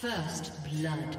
First blood.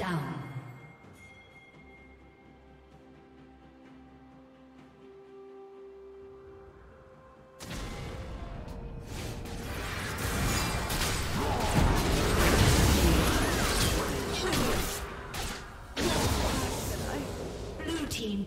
down. Blue team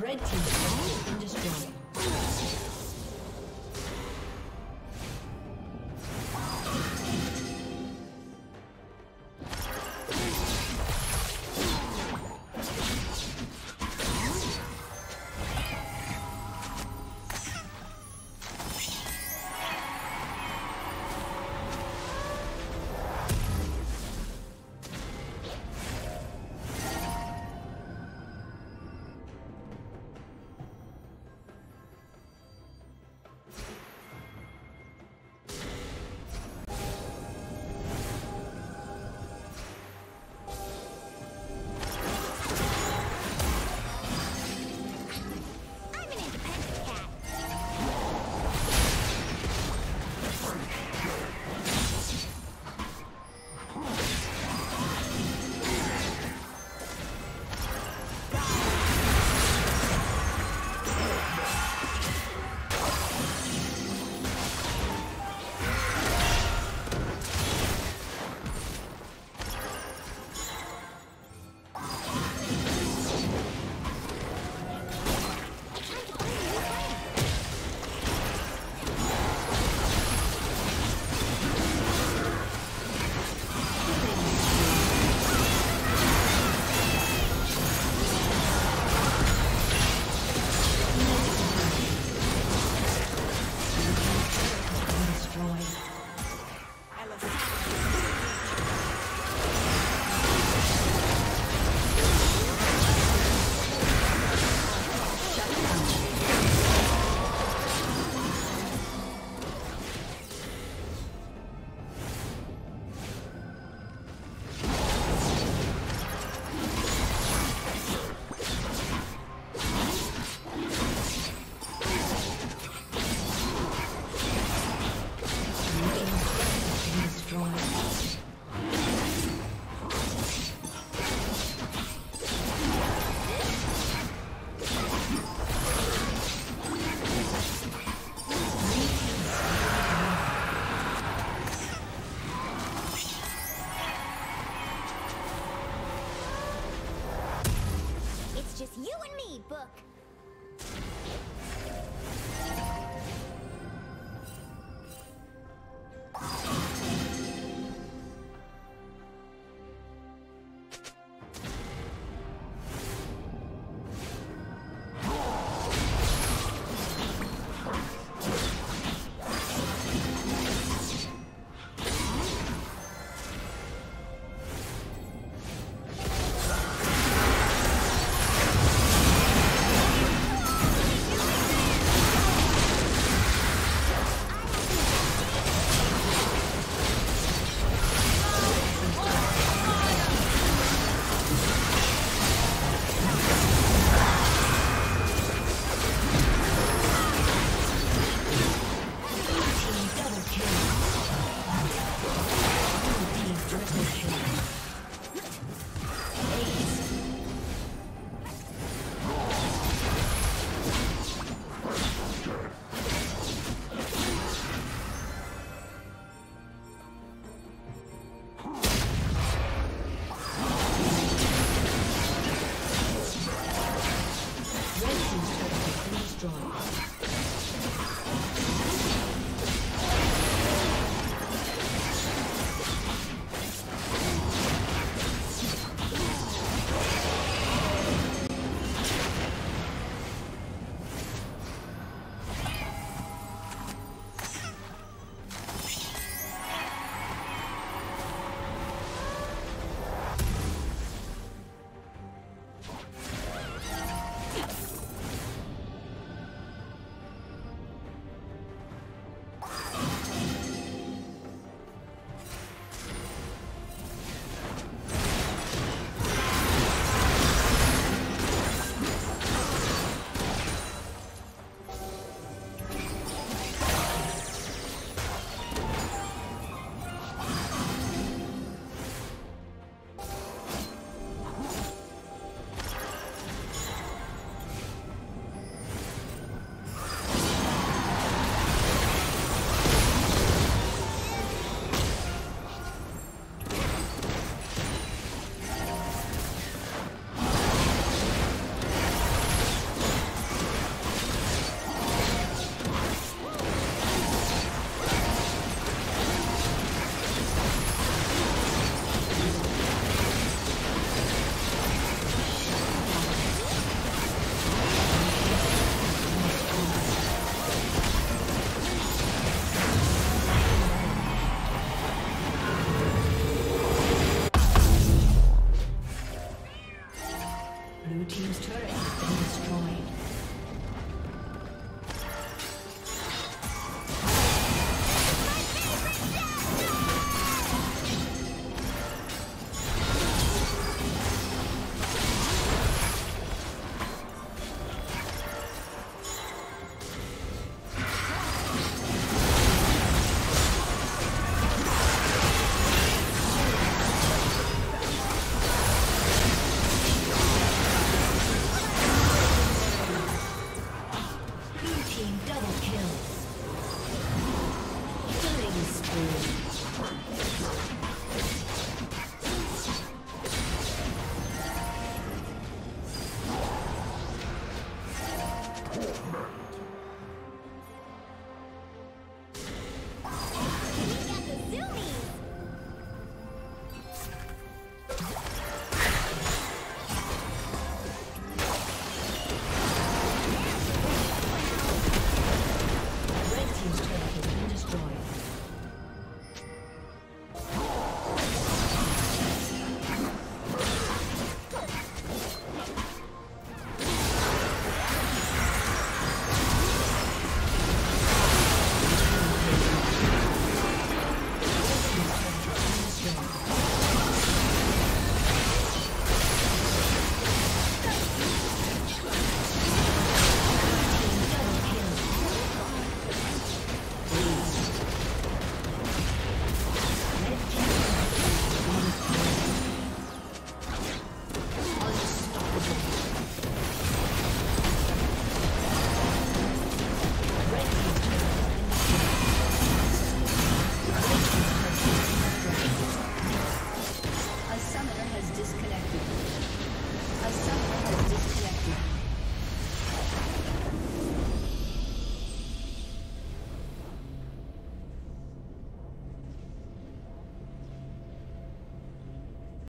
Red team has been destroyed. Blue team's turret has been destroyed.